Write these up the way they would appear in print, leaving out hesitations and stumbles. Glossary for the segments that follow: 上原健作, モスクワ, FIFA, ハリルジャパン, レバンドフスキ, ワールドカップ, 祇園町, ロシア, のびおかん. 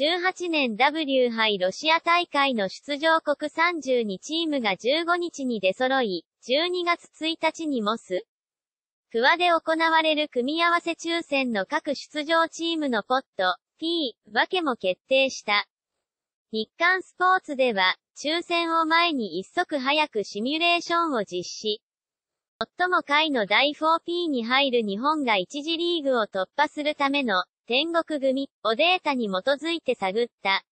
2018年 W 杯ロシア大会の出場国32チームが15日に出揃い、12月1日にモスクワで行われる組み合わせ抽選の各出場チームのポット、P、分けも決定した。日刊スポーツでは、抽選を前に一足早くシミュレーションを実施。最も下位の第 4P に入る日本が一次リーグを突破するための天国組をデータに基づいて探った。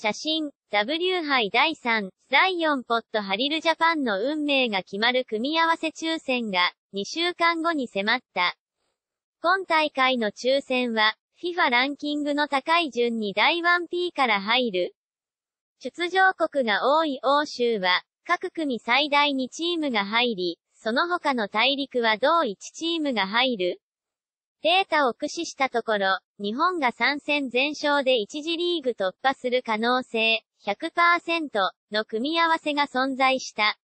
写真、W 杯第3、第4ポットハリルジャパンの運命が決まる組み合わせ抽選が2週間後に迫った。今大会の抽選は、FIFA ランキングの高い順に第 1P から入る。出場国が多い欧州は、各組最大2チームが入り、その他の大陸は同1チームが入る。データを駆使したところ、日本が3戦全勝で1次リーグ突破する可能性 100% の組み合わせが存在した。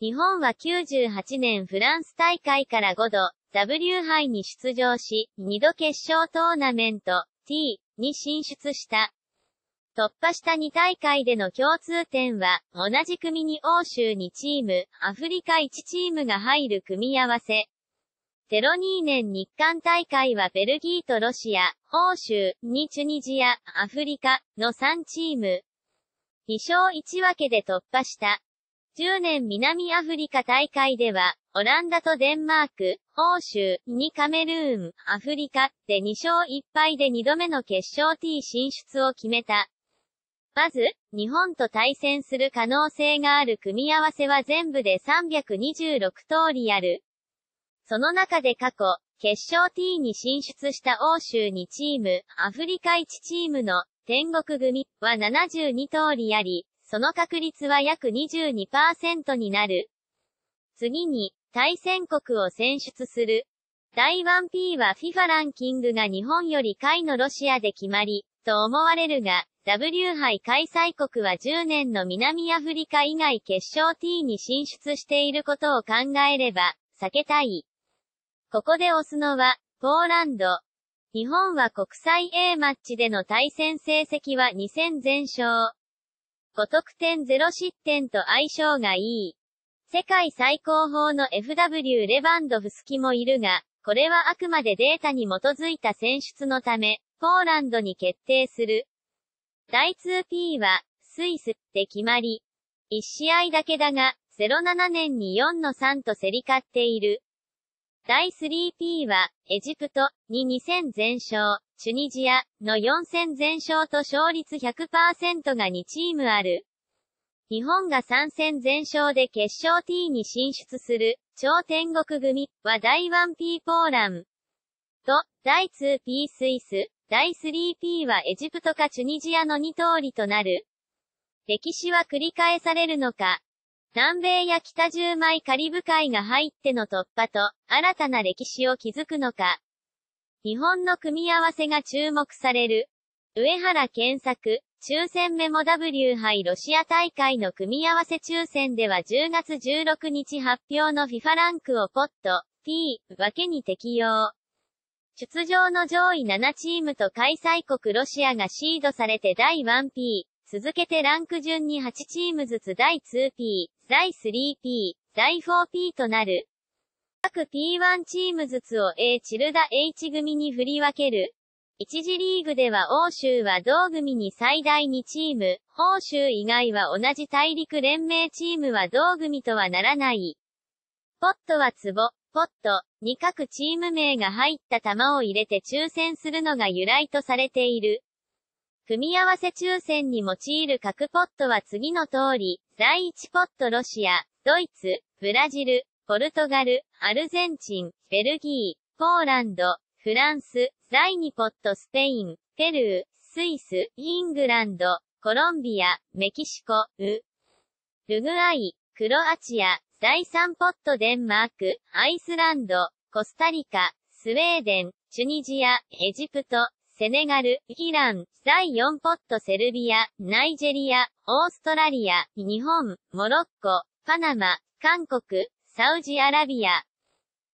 日本は98年フランス大会から5度、W 杯に出場し、2度決勝トーナメント T に進出した。突破した2大会での共通点は、同じ組に欧州2チーム、アフリカ1チームが入る組み合わせ。02年日韓大会はベルギーとロシア、欧州、2チュニジア、アフリカの3チーム。2勝1分けで突破した。10年南アフリカ大会では、オランダとデンマーク、欧州、2カメルーン、アフリカで2勝1敗で2度目の決勝 T 進出を決めた。まず、日本と対戦する可能性がある組み合わせは全部で326通りある。その中で過去、決勝 T に進出した欧州2チーム、アフリカ1チームの天国組は72通りあり、その確率は約 22% になる。次に、対戦国を選出する。第 1P は FIFA ランキングが日本より下位のロシアで決まり、と思われるが、W 杯開催国は10年の南アフリカ以外決勝 T に進出していることを考えれば、避けたい。ここで押すのは、ポーランド。日本は国際 A マッチでの対戦成績は2戦全勝。5得点0失点と相性がいい。世界最高峰の FW レバンドフスキもいるが、これはあくまでデータに基づいた選出のため、ポーランドに決定する。第 2P は、スイスで決まり、1試合だけだが、07年に 4-3 と競り勝っている。第 3P は、エジプトに2戦全勝、チュニジアの4戦全勝と勝率 100% が2チームある。日本が3戦全勝で決勝 T に進出する、超天国組は第 1P ポーランド、第 2P スイス。第 3P はエジプトかチュニジアの2通りとなる。歴史は繰り返されるのか。南米や北10枚カリブ海が入っての突破と、新たな歴史を築くのか。日本の組み合わせが注目される。上原健作、抽選メモ W 杯ロシア大会の組み合わせ抽選では10月16日発表の FIFA ランクをポット、P、分けに適用。出場の上位7チームと開催国ロシアがシードされて第 1P、続けてランク順に8チームずつ第 2P、第 3P、第 4P となる。各 P1 チームずつを A-H 組に振り分ける。一次リーグでは欧州は同組に最大2チーム、欧州以外は同じ大陸連盟チームは同組とはならない。ポットは壺。ポットに各チーム名が入った玉を入れて抽選するのが由来とされている。組み合わせ抽選に用いる各ポットは次の通り、第1ポットロシア、ドイツ、ブラジル、ポルトガル、アルゼンチン、ベルギー、ポーランド、フランス、第2ポットスペイン、ペルー、スイス、イングランド、コロンビア、メキシコ、ウルグアイ、クロアチア、第3ポットデンマーク、アイスランド、コスタリカ、スウェーデン、チュニジア、エジプト、セネガル、イラン、第4ポットセルビア、ナイジェリア、オーストラリア、日本、モロッコ、パナマ、韓国、サウジアラビア、